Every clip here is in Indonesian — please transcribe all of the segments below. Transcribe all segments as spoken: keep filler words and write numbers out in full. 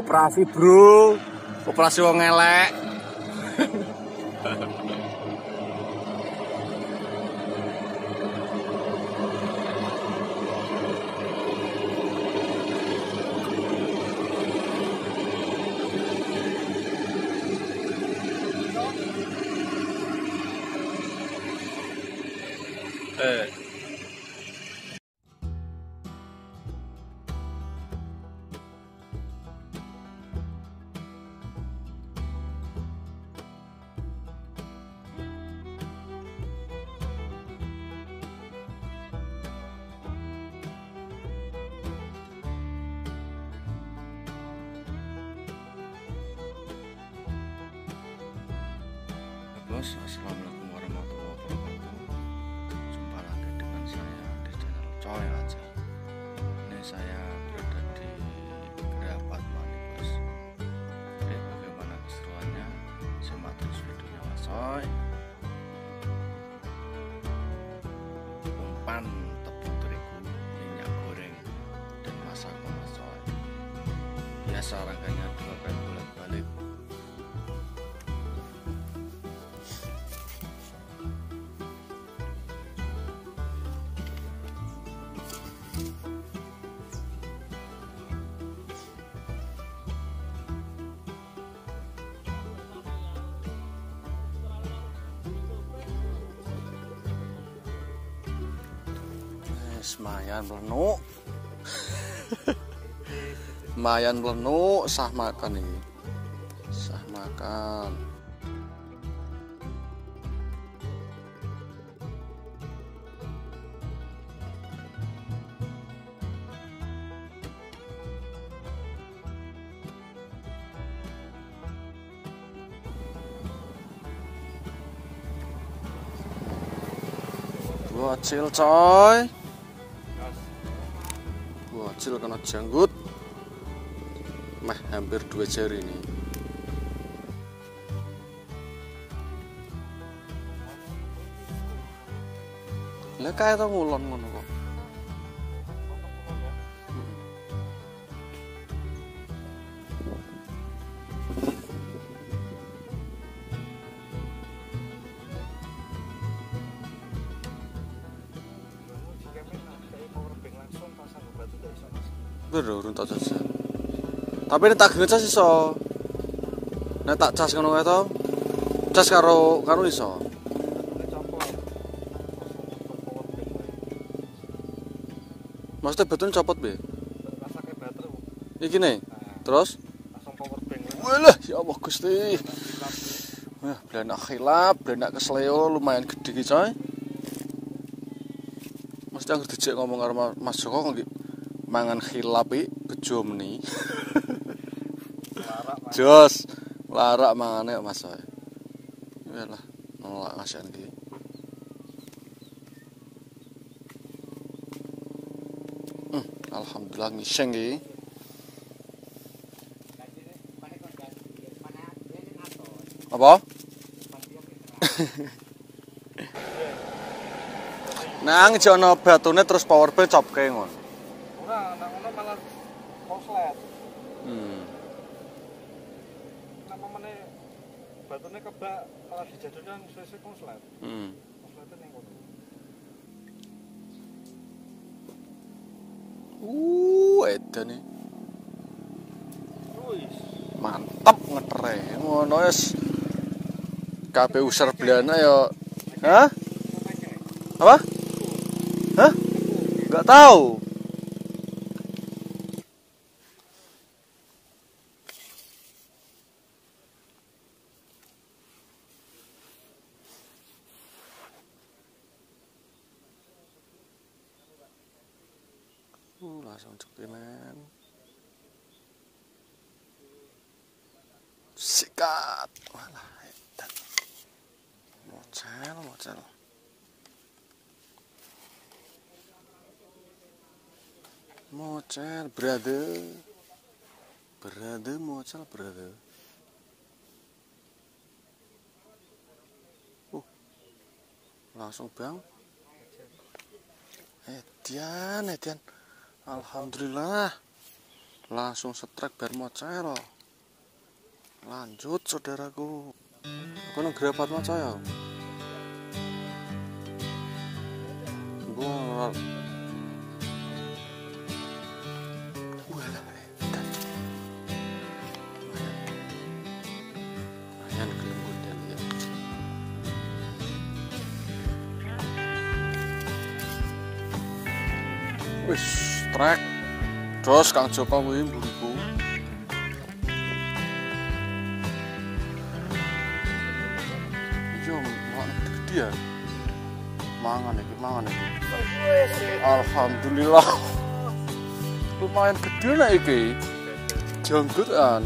Operasi bro, operasi wong elek. eh. Assalamualaikum warahmatullahi wabarakatuh. Jumpa lagi dengan saya di channel Coy Aja. Ini saya berada di Graha Padma, bos. Jadi bagaimana keseruannya? Simak terus videonya, Mas Coy. Umpan tepung terigu, minyak goreng, dan masakan, Mas Coy. Biasa rangkanya dua kali bolak-balik. Mayan melenuk. Mayan melenuk, sah makan ini. Sah makan. Bocil coy. Bocil kena janggut, meh hampir dua jari ini. Lah kae to ngulon ngono kok. Bro, urung tak cas. Tapi nek tak ngecas iso. Nek tak cas ngono kae to. Cas karo karo iso. Maksudnya betul copot be. Rasake baterai. Iki ne. Terus langsung power bank. Walah, ya Allah Gusti. Wah, blanak khilap, blanak kesleo lumayan gede iki, coy. Mesti anggere dijek ngomong karo Mas Joko nggih. Mangan khilapi bejo meni. Jos, larak mangane Mas Coy. Iyalah, nolak kasihan iki. Hmm, alhamdulillah ngiseng iki. Apa? Nang jono batune terus powerbank copke ngono. Nah, anak-anak malah koslet. Hmm. Kenapa mana batunya kebak malah dijadikan sesuai koslet. Hmm. Kosletnya yang kotor. Uh, ada nih. Uis. Mantap ngetre. Ngono es. K P U Serblana yo. Hah? Apa? Hah? Enggak tahu. Uh, langsung cekilan sikat, malah edan mocel mocel mocel brother brother mocel brother. Uh, langsung bang edan edan. Alhamdulillah, Langsung setrek bar mocel. Lanjut saudaraku. Kono Graha Padma saya. Gua wis trek terus Kang Joko kuwi mburiku. Yo mangan gede ya. Mangan iki, mangan iki. Alhamdulillah. Lumayan gede nek iki. Jonggotan.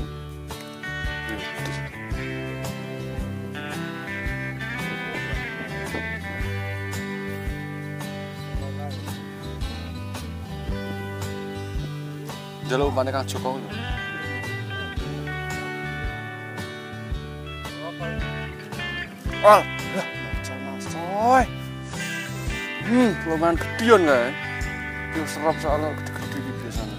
Jalur umpannya Kang Joko itu. Wah, lah, macam-macam. Hmm, lumayan gedean nggak? Yo serap soalnya gede-gede di biasanya.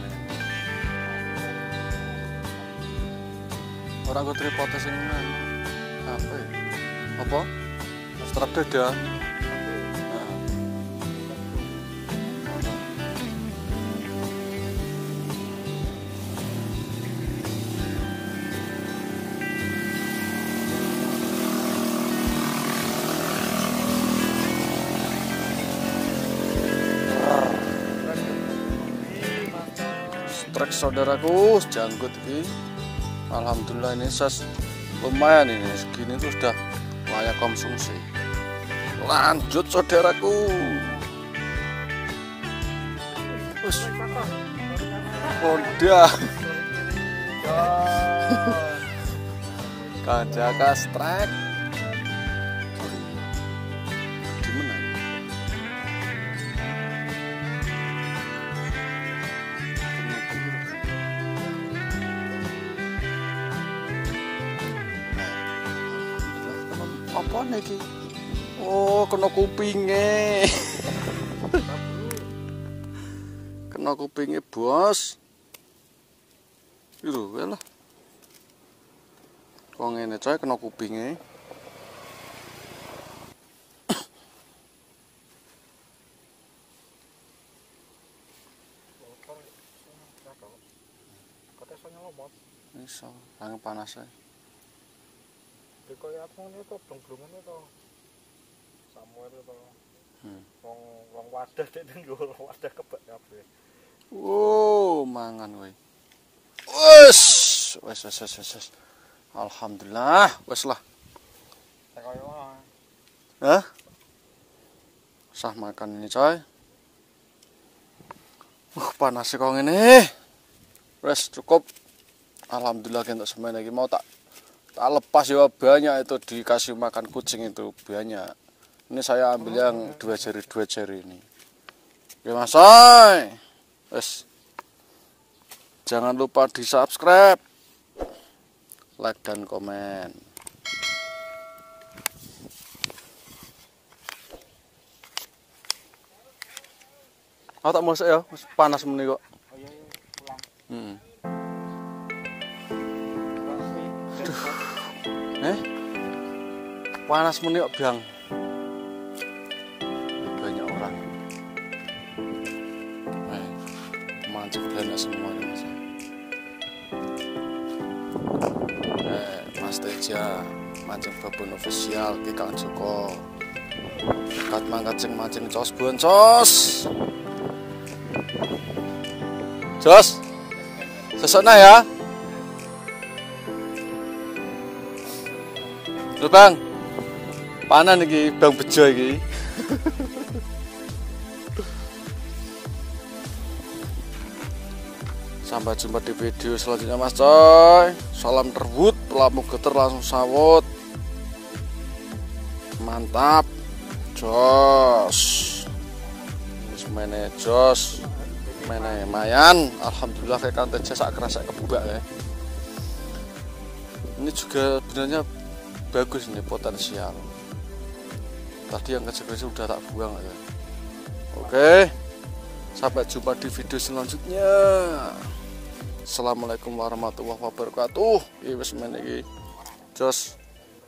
Orang gue tripotes ini mana? Apa? Ya? Apa? Serap dada. Trek saudaraku, janggut ini, alhamdulillah ini ses lumayan ini, segini itu sudah layak konsumsi. Lanjut saudaraku. Us, Honda, kajaka strek. Apa niki? Oh, kena kupinge. Kena kupinge, Bos. Iku wae lah. Kok ngene coy kena kupinge. Kote sono lomot. Iso, angin panas ae. Koy Aja ngene to blung-blungane to. Samuel to. Hmm. Wong wong wadah dek nggo wadah kebak kabeh. Wo, mangan kowe. Wes, wes wes wes wes. Alhamdulillah, wes lah. Koyo ngono. Hah? Sah makan ini, coy. Uh, panase kok ngene. Wes cukup. Alhamdulillah entuk semene iki mau tak tak lepas ya, banyak itu dikasih makan kucing itu banyak. Ini saya ambil yang dua jari dua jari ini. Oke Masoy, wes jangan lupa di subscribe, like dan komen. Oh tak mau saya, panas meni kok. Hmm. Eh, panas meniok biang. Banyak orang. Eh, mancing banyak semuanya mas. Eh, Mas Teja, mancing babon official, Kang Joko. Kat mangkat sing mancing cos bun cos. Cos, sesona ya. Lho Bang, panan iki Bang Bejo iki. Sampai jumpa di video selanjutnya Mas Coy. Salam terwut, pelamuk geter langsung sawut. Mantap, jos. Wis mene jos, mene mayan. Alhamdulillah kayak Kang Teja sak kerasa kebubak ya. Ini juga benarnya bagus ini potensial. Tadi yang kecil-kecil udah tak buang ya. Oke, sampai jumpa di video selanjutnya. Assalamualaikum warahmatullahi wabarakatuh. Iwis meniki jos.